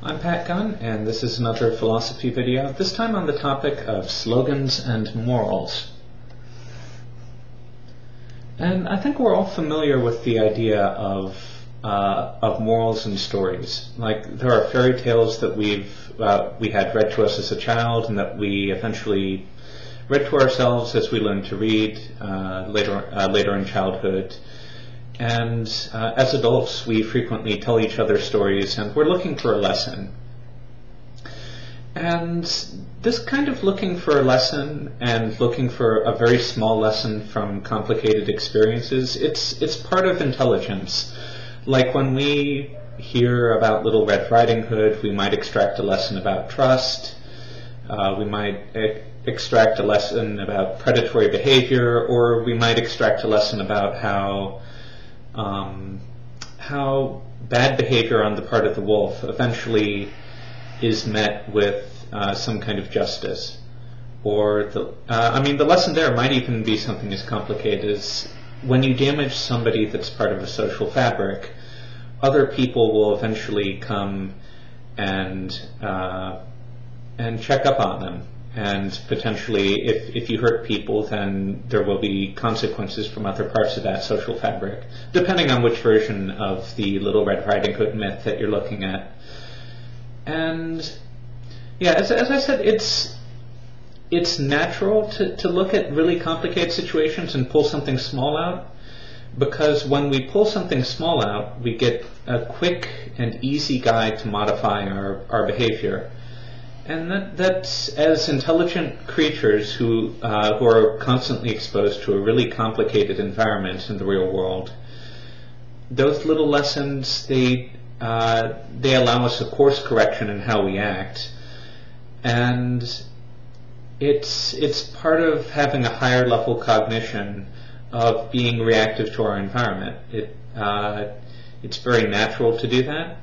I'm Pat Gunn, and this is another philosophy video, this time on the topic of slogans and morals. And I think we're all familiar with the idea of morals and stories. Like, there are fairy tales that we had read to us as a child and that we eventually read to ourselves as we learned to read later in childhood. And as adults, we frequently tell each other stories, and we're looking for a lesson. And this kind of looking for a lesson and looking for a very small lesson from complicated experiences, it's part of intelligence. Like, when we hear about Little Red Riding Hood, we might extract a lesson about trust. We might extract a lesson about predatory behavior, or we might extract a lesson about how bad behavior on the part of the wolf eventually is met with some kind of justice. Or, the lesson there might even be something as complicated as when you damage somebody that's part of a social fabric, other people will eventually come and check up on them. And potentially, if you hurt people, then there will be consequences from other parts of that social fabric, depending on which version of the Little Red Riding Hood myth that you're looking at. And yeah, as I said, it's natural to look at really complicated situations and pull something small out, because when we pull something small out, we get a quick and easy guide to modify our behavior. And that's, as intelligent creatures who are constantly exposed to a really complicated environment in the real world, those little lessons, they allow us a course correction in how we act. And it's part of having a higher level cognition of being reactive to our environment. It's very natural to do that.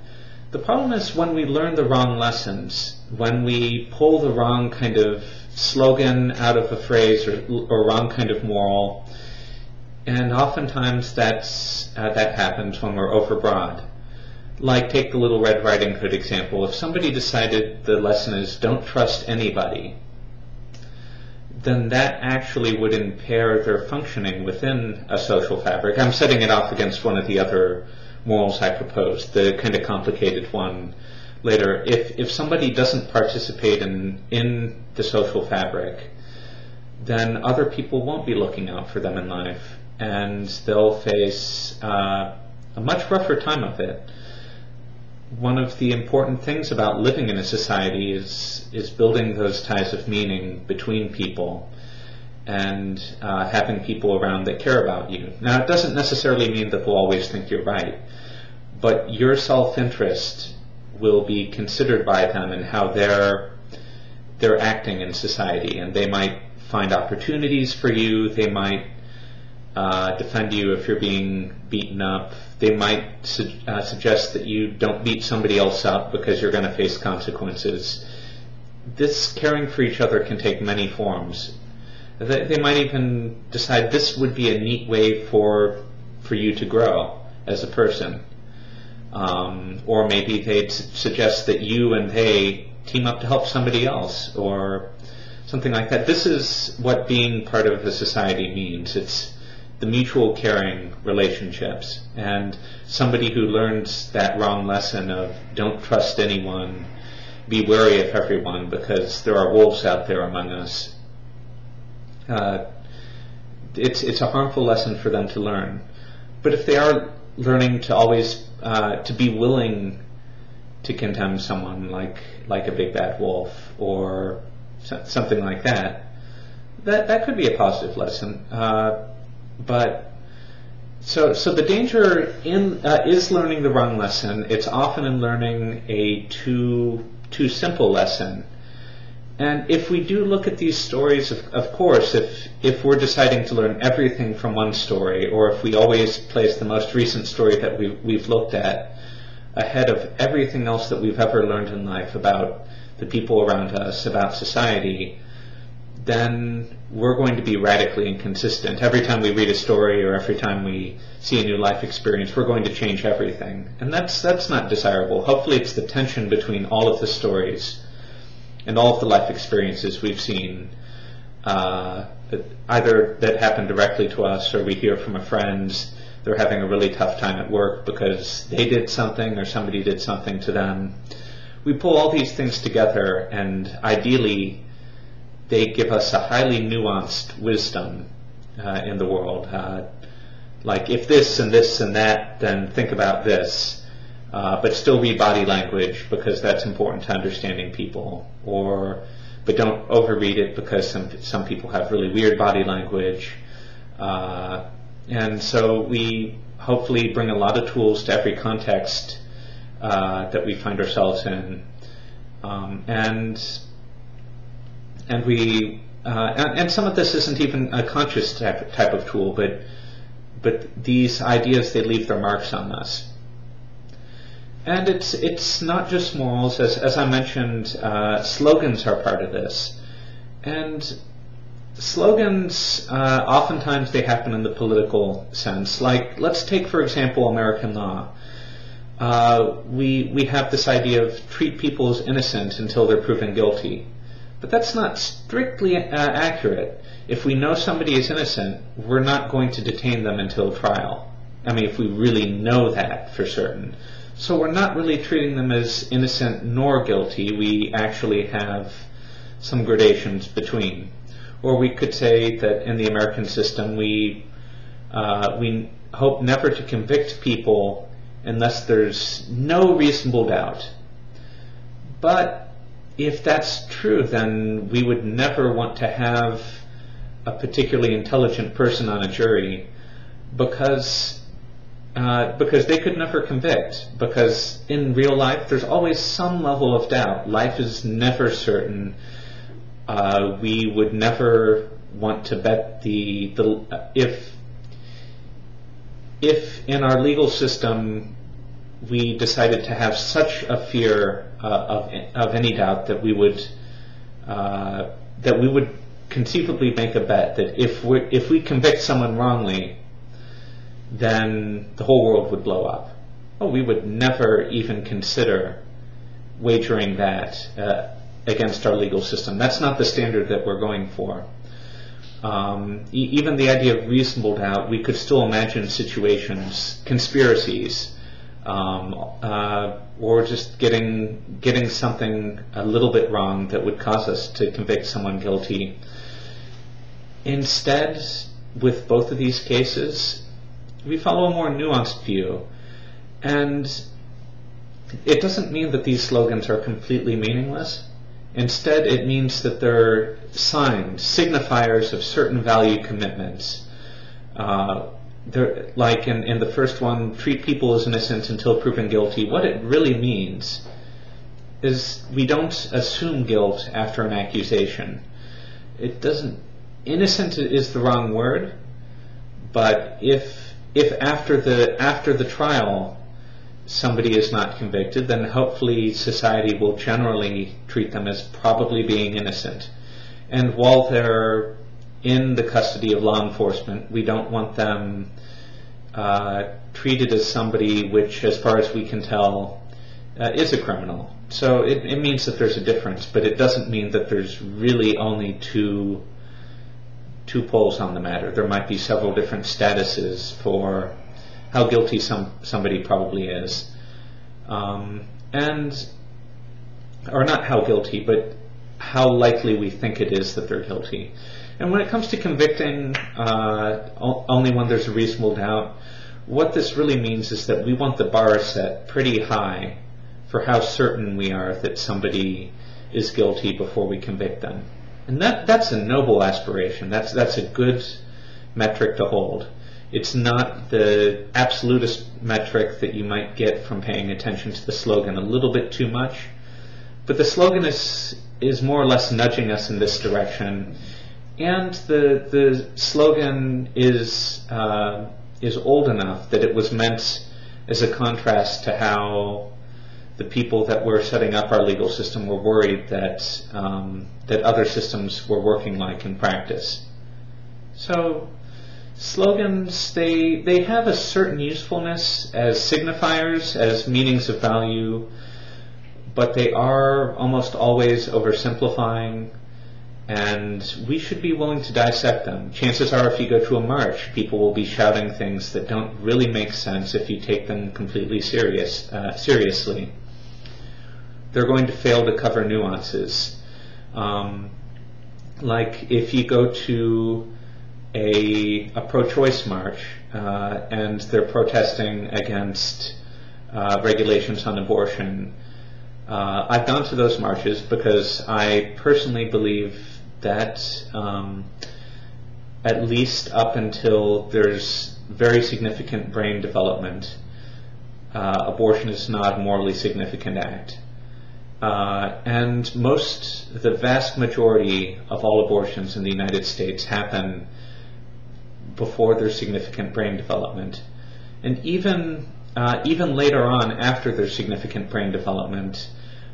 The problem is when we learn the wrong lessons, when we pull the wrong kind of slogan out of a phrase or wrong kind of moral, and oftentimes that happens when we're overbroad. Like, take the Little Red Riding Hood example. If somebody decided the lesson is don't trust anybody, then that actually would impair their functioning within a social fabric. I'm setting it off against one of the other morals I proposed, the kind of complicated one later. If somebody doesn't participate in the social fabric, then other people won't be looking out for them in life, and they'll face a much rougher time of it. One of the important things about living in a society is building those ties of meaning between people, and having people around that care about you. Now, it doesn't necessarily mean that they'll always think you're right, but your self-interest will be considered by them in how they're acting in society, and they might find opportunities for you, they might defend you if you're being beaten up, they might suggest that you don't beat somebody else up because you're going to face consequences. This caring for each other can take many forms. They might even decide this would be a neat way for you to grow as a person. Or maybe they'd suggest that you and they team up to help somebody else, or something like that. This is what being part of a society means. It's the mutual caring relationships. And somebody who learns that wrong lesson of don't trust anyone, be wary of everyone because there are wolves out there among us, it's a harmful lesson for them to learn. But if they are learning to always to be willing to condemn someone like a big bad wolf or something like that, that could be a positive lesson. But so the danger is learning the wrong lesson. It's often in learning a too simple lesson. And if we do look at these stories, of course, if we're deciding to learn everything from one story, or if we always place the most recent story that we've looked at ahead of everything else that we've ever learned in life about the people around us, about society, then we're going to be radically inconsistent. Every time we read a story or every time we see a new life experience, we're going to change everything. And that's not desirable. Hopefully it's the tension between all of the stories and all of the life experiences we've seen, either that happen directly to us or we hear from our friends. They're having a really tough time at work because they did something or somebody did something to them. We pull all these things together, and ideally they give us a highly nuanced wisdom in the world. Like, if this and this and that, then think about this, but still read body language because that's important to understanding people. Or, but don't overread it because some people have really weird body language. And so we hopefully bring a lot of tools to every context that we find ourselves in. And some of this isn't even a conscious type of tool, but these ideas, they leave their marks on us. And it's not just morals. As I mentioned, slogans are part of this. And slogans, oftentimes they happen in the political sense. Like, let's take, for example, American law. We have this idea of treat people as innocent until they're proven guilty. But that's not strictly accurate. If we know somebody is innocent, we're not going to detain them until trial. I mean, if we really know that for certain. So we're not really treating them as innocent nor guilty. We actually have some gradations between. Or we could say that in the American system, we hope never to convict people unless there's no reasonable doubt. But if that's true, then we would never want to have a particularly intelligent person on a jury, because they could never convict, because in real life there's always some level of doubt. Life is never certain. We would never want to bet if in our legal system we decided to have such a fear of any doubt that we would conceivably make a bet that if we convict someone wrongly, then the whole world would blow up. Oh, we would never even consider wagering that against our legal system. That's not the standard that we're going for. Even the idea of reasonable doubt, we could still imagine situations, conspiracies, or just getting something a little bit wrong that would cause us to convict someone guilty. Instead, with both of these cases, we follow a more nuanced view. And it doesn't mean that these slogans are completely meaningless. Instead, it means that they're signs, signifiers of certain value commitments. Like in the first one, treat people as innocent until proven guilty, what it really means is we don't assume guilt after an accusation. It doesn't, innocent is the wrong word, but if after the trial somebody is not convicted, then hopefully society will generally treat them as probably being innocent. And while they're in the custody of law enforcement, we don't want them treated as somebody which, as far as we can tell, is a criminal. So it means that there's a difference, but it doesn't mean that there's really only two poles on the matter. There might be several different statuses for how guilty somebody probably is. Or not how guilty, but how likely we think it is that they're guilty. And when it comes to convicting only when there's a reasonable doubt, what this really means is that we want the bar set pretty high for how certain we are that somebody is guilty before we convict them. And that's a noble aspiration. That's a good metric to hold. It's not the absolutist metric that you might get from paying attention to the slogan a little bit too much. But the slogan is more or less nudging us in this direction, and the slogan is old enough that it was meant as a contrast to how the people that were setting up our legal system were worried that that other systems were working like in practice. So slogans, they have a certain usefulness as signifiers, as meanings of value, but they are almost always oversimplifying, and we should be willing to dissect them. Chances are if you go to a march, people will be shouting things that don't really make sense if you take them completely seriously. They're going to fail to cover nuances. Like if you go to a pro-choice march and they're protesting against regulations on abortion. I've gone to those marches because I personally believe that at least up until there's very significant brain development, abortion is not a morally significant act. And the vast majority of all abortions in the United States happen before there's significant brain development. And even later on, after there's significant brain development,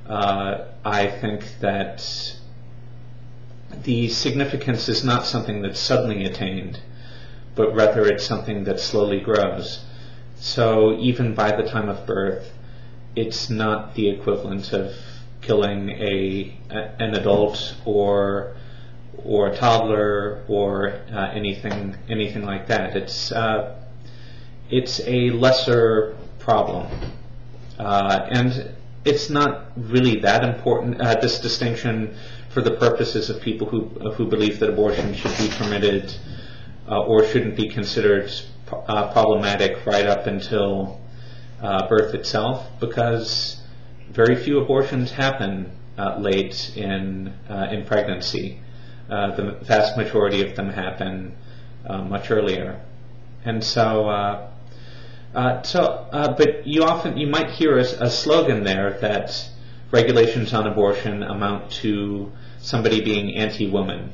I think that the significance is not something that's suddenly attained, but rather it's something that slowly grows. So even by the time of birth, it's not the equivalent of killing an adult or a toddler or anything like that. It's a lesser problem, and it's not really that important, this distinction, for the purposes of people who believe that abortion should be permitted or shouldn't be considered problematic right up until birth itself, because very few abortions happen late in pregnancy. The vast majority of them happen much earlier, and so. But you might hear a slogan there that regulations on abortion amount to somebody being anti-woman,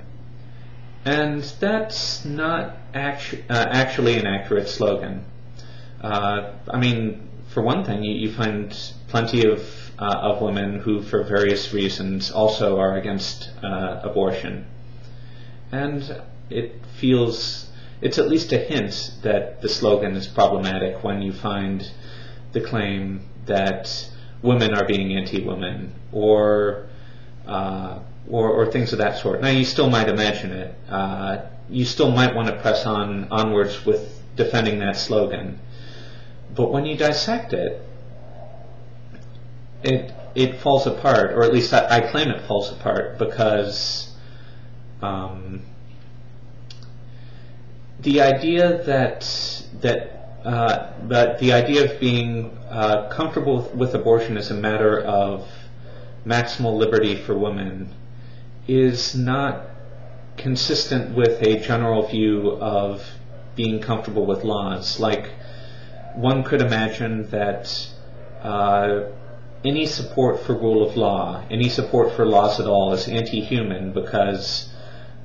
and that's not actually an accurate slogan. I mean, for one thing, you find plenty of women who, for various reasons, also are against abortion, and it feels. It's at least a hint that the slogan is problematic when you find the claim that women are being anti-women or things of that sort. Now, you still might imagine it. You still might want to press onwards with defending that slogan. But when you dissect it, it falls apart, or at least I claim it falls apart, because the idea that the idea of being comfortable with abortion as a matter of maximal liberty for women is not consistent with a general view of being comfortable with laws. Like, one could imagine that any support for rule of law, any support for laws at all, is anti-human because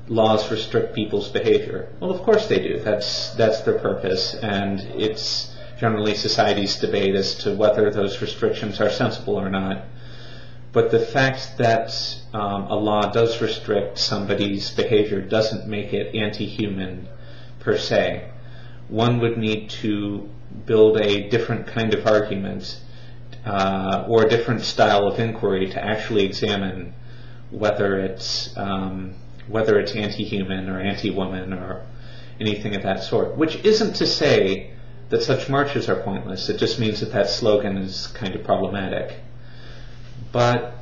laws restrict people's behavior. Well, of course they do. That's their purpose, and it's generally society's debate as to whether those restrictions are sensible or not. But the fact that a law does restrict somebody's behavior doesn't make it anti-human per se. One would need to build a different kind of argument or a different style of inquiry to actually examine whether it's anti-human or anti-woman or anything of that sort, which isn't to say that such marches are pointless. It just means that slogan is kind of problematic. But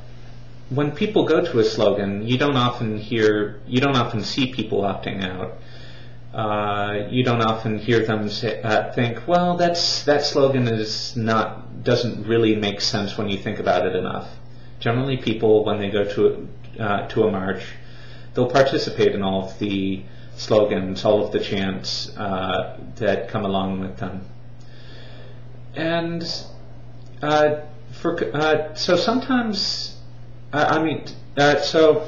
when people go to a slogan, you don't often see people opting out. You don't often hear them think, well, that slogan doesn't really make sense when you think about it enough. Generally, people, when they go to a march, they'll participate in all of the slogans, all of the chants that come along with them. And so sometimes, I mean, so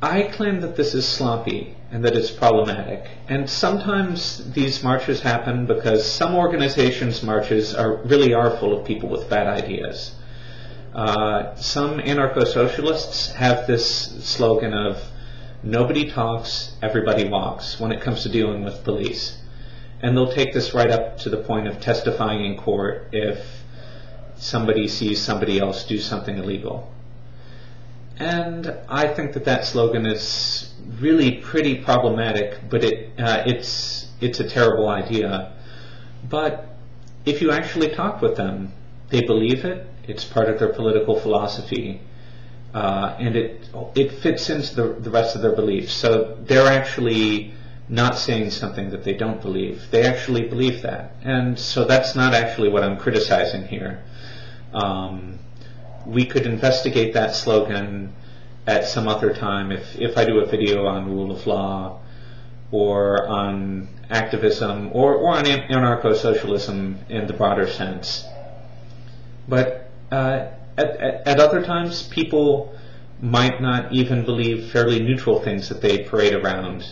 I claim that this is sloppy and that it's problematic. And sometimes these marches happen because some organizations' marches really are full of people with bad ideas. Some anarcho-socialists have this slogan of nobody talks, everybody walks when it comes to dealing with police. And they'll take this right up to the point of testifying in court if somebody sees somebody else do something illegal. And I think that that slogan is really pretty problematic, but it's a terrible idea. But if you actually talk with them, they believe it, it's part of their political philosophy, and it fits into the rest of their beliefs. So they're actually not saying something that they don't believe. They actually believe that. And so that's not actually what I'm criticizing here. We could investigate that slogan at some other time. If I do a video on rule of law or on activism or on anarcho-socialism in the broader sense. But at other times, people might not even believe fairly neutral things that they parade around.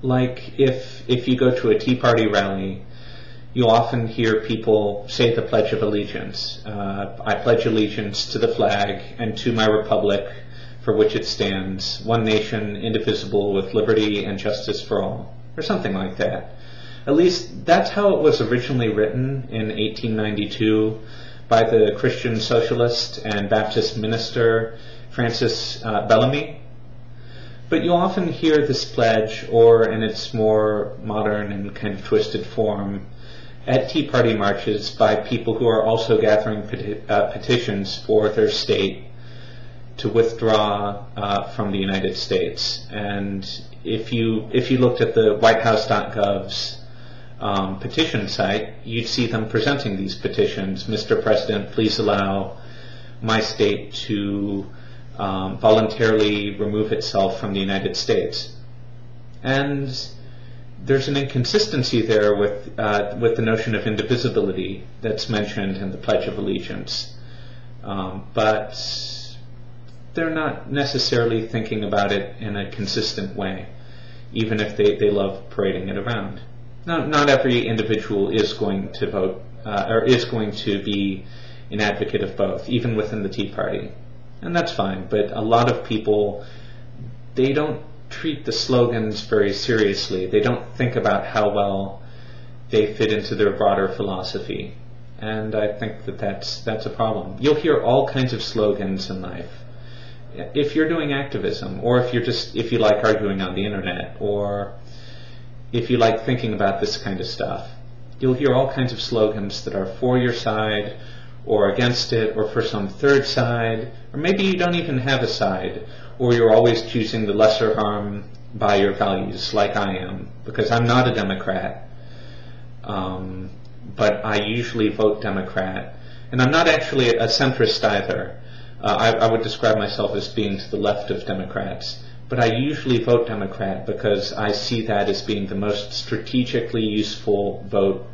Like if you go to a Tea Party rally, you'll often hear people say the Pledge of Allegiance. I pledge allegiance to the flag and to my republic for which it stands, one nation, indivisible, with liberty and justice for all, or something like that. At least that's how it was originally written in 1892 by the Christian socialist and Baptist minister Francis Bellamy. But you'll often hear this pledge, or in its more modern and kind of twisted form, at Tea Party marches by people who are also gathering petitions for their state to withdraw from the United States. And if you looked at the WhiteHouse.gov's petition site, you'd see them presenting these petitions. Mr. President, please allow my state to voluntarily remove itself from the United States. And there's an inconsistency there with the notion of indivisibility that's mentioned in the Pledge of Allegiance. But they're not necessarily thinking about it in a consistent way, even if they love parading it around. Now, not every individual is going to vote, or is going to be an advocate of both, even within the Tea Party. And that's fine, but a lot of people, they don't treat the slogans very seriously. They don't think about how well they fit into their broader philosophy. And I think that that's a problem. You'll hear all kinds of slogans in life. If you're doing activism, or if you like arguing on the internet, or if you like thinking about this kind of stuff, you'll hear all kinds of slogans that are for your side, or against it, or for some third side, or maybe you don't even have a side, or you're always choosing the lesser harm by your values, like I am, because I'm not a Democrat, but I usually vote Democrat, and I'm not actually a centrist either. I would describe myself as being to the left of Democrats, but I usually vote Democrat because I see that as being the most strategically useful vote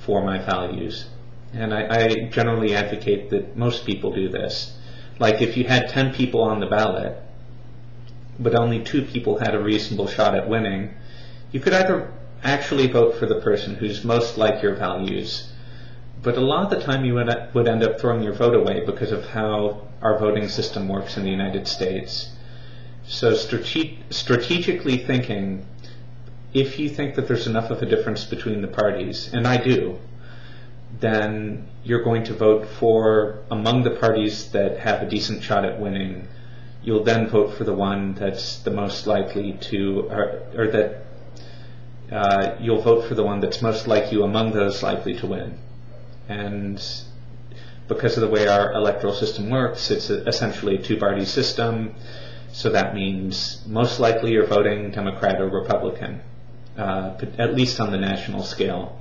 for my values. And I generally advocate that most people do this. Like if you had 10 people on the ballot, but only 2 people had a reasonable shot at winning, you could either actually vote for the person who's most like your values, but a lot of the time you would end up throwing your vote away because of how our voting system works in the United States. So strategically thinking, if you think that there's enough of a difference between the parties, and I do, then you're going to vote for, among the parties that have a decent shot at winning, you'll then vote for the one that's the most likely to, or that you'll vote for the one that's most like you among those likely to win. And because of the way our electoral system works, it's essentially a two-party system, so that means most likely you're voting Democrat or Republican, at least on the national scale.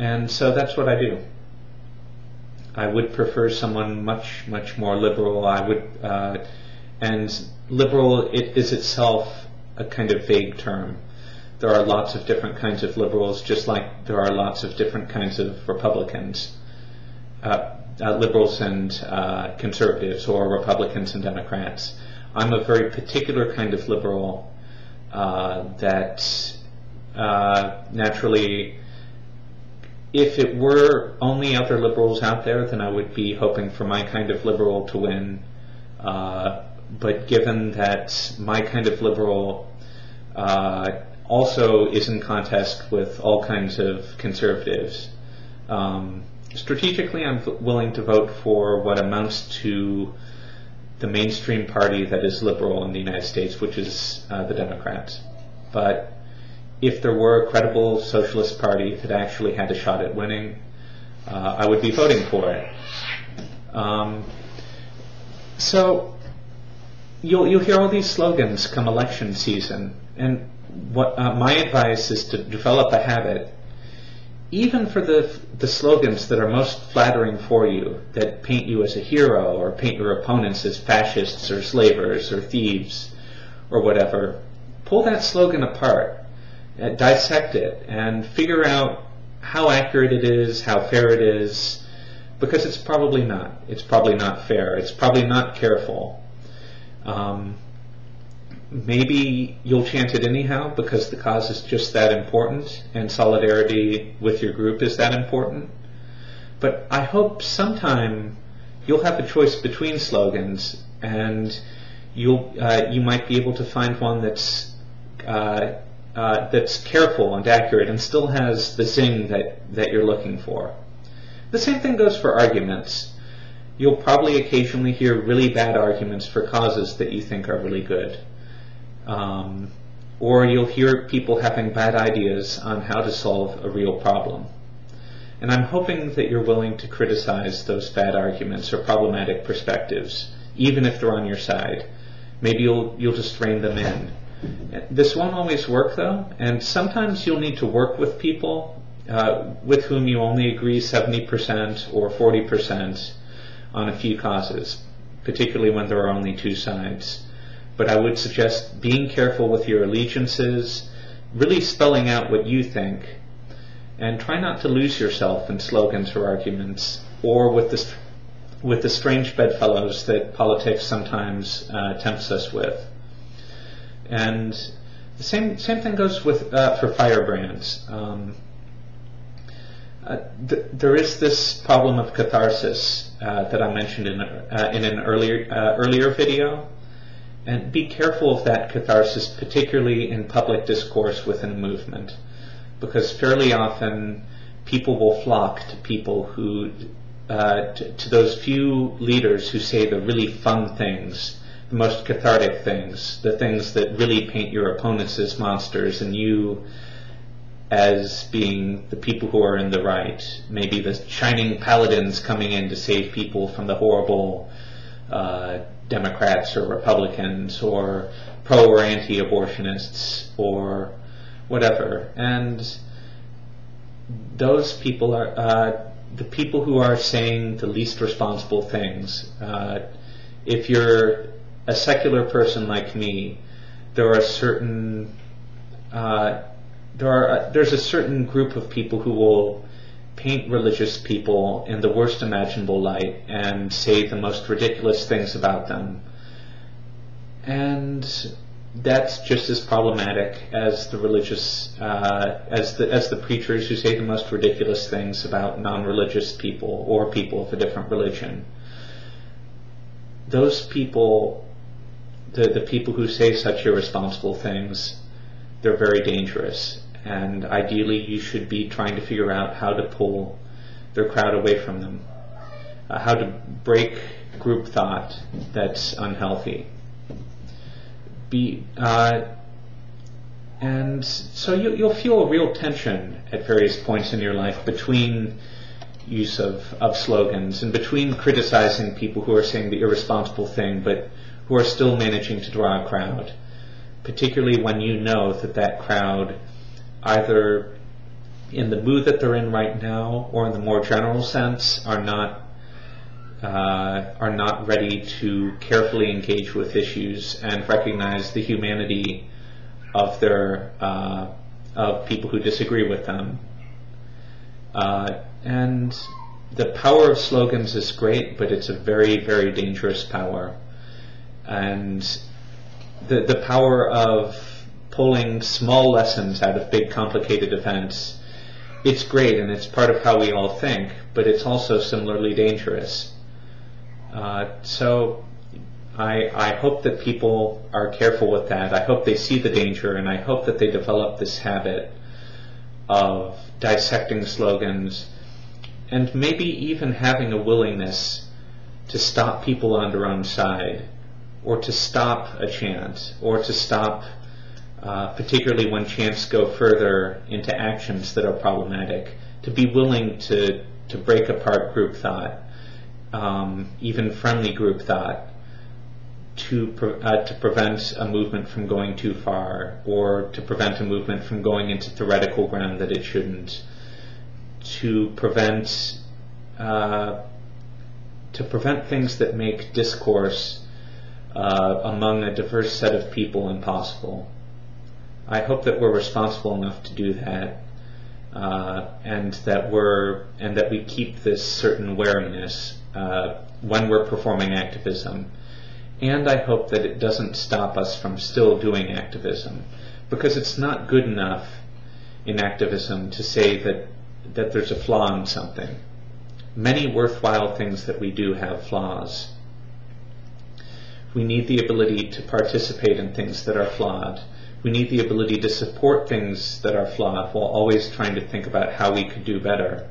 And so that's what I do. I would prefer someone much, much more liberal. And liberal is itself a kind of vague term. There are lots of different kinds of liberals, just like there are lots of different kinds of Republicans, liberals and conservatives, or Republicans and Democrats. I'm a very particular kind of liberal that naturally, if it were only other liberals out there, then I would be hoping for my kind of liberal to win. But given that my kind of liberal also is in contest with all kinds of conservatives, strategically I'm willing to vote for what amounts to the mainstream party that is liberal in the United States, which is the Democrats. But if there were a credible socialist party that actually had a shot at winning, I would be voting for it. So you'll hear all these slogans come election season, and what my advice is to develop a habit, even for the slogans that are most flattering for you, that paint you as a hero or paint your opponents as fascists or slavers or thieves or whatever. Pull that slogan apart, dissect it, and figure out how accurate it is, how fair it is, because it's probably not. It's probably not fair. It's probably not careful. Maybe you'll chant it anyhow because the cause is just that important and solidarity with your group is that important. But I hope sometime you'll have a choice between slogans, and you might be able to find one that's careful and accurate and still has the zing that you're looking for. The same thing goes for arguments. You'll probably occasionally hear really bad arguments for causes that you think are really good. Or you'll hear people having bad ideas on how to solve a real problem. And I'm hoping that you're willing to criticize those bad arguments or problematic perspectives, even if they're on your side. Maybe you'll just rein them in. This won't always work, though, and sometimes you'll need to work with people with whom you only agree 70% or 40% on a few causes, particularly when there are only two sides. But I would suggest being careful with your allegiances, really spelling out what you think, and try not to lose yourself in slogans or arguments, or with the strange bedfellows that politics sometimes tempts us with. And the same thing goes with for firebrands. There is this problem of catharsis that I mentioned in an earlier video. And be careful of that catharsis, particularly in public discourse within a movement, because fairly often people will flock to people who, to those few leaders who say the really fun things, the most cathartic things, the things that really paint your opponents as monsters and you as being the people who are in the right, maybe the shining paladins coming in to save people from the horrible Democrats or Republicans or pro or anti-abortionists or whatever. And those people are the people who are saying the least responsible things. If you're a secular person like me, there's a certain group of people who will paint religious people in the worst imaginable light and say the most ridiculous things about them. And that's just as problematic as the religious, as the preachers who say the most ridiculous things about non-religious people or people of a different religion. Those people, the people who say such irresponsible things, they're very dangerous. And ideally, you should be trying to figure out how to pull their crowd away from them, how to break group thought that's unhealthy. And so you'll feel a real tension at various points in your life between use of slogans and between criticizing people who are saying the irresponsible thing but who are still managing to draw a crowd, particularly when you know that crowd, either in the mood that they're in right now or in the more general sense, are not ready to carefully engage with issues and recognize the humanity of their of people who disagree with them. And the power of slogans is great, but it's a very, very dangerous power. and the power of pulling small lessons out of big complicated events. It's great, and it's part of how we all think, but it's also similarly dangerous. So I hope that people are careful with that. I hope they see the danger, and I hope that they develop this habit of dissecting slogans and maybe even having a willingness to stop people on their own side, or to stop a chant, or to stop particularly when chants go further into actions that are problematic, to be willing to break apart group thought, even friendly group thought, to prevent a movement from going too far, or to prevent a movement from going into theoretical ground that it shouldn't, to prevent things that make discourse among a diverse set of people impossible. I hope that we're responsible enough to do that, and that we keep this certain wariness when we're performing activism. And I hope that it doesn't stop us from still doing activism, because it's not good enough in activism to say that there's a flaw in something. Many worthwhile things that we do have flaws. We need the ability to participate in things that are flawed. We need the ability to support things that are flawed while always trying to think about how we could do better.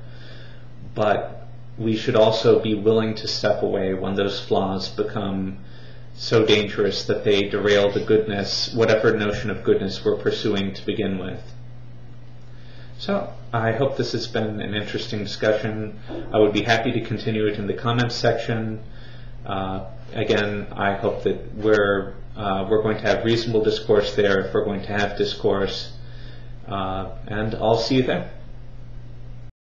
But we should also be willing to step away when those flaws become so dangerous that they derail the goodness, whatever notion of goodness we're pursuing to begin with. So I hope this has been an interesting discussion. I would be happy to continue it in the comments section. Again, I hope that we're going to have reasonable discourse there if we're going to have discourse, and I'll see you there.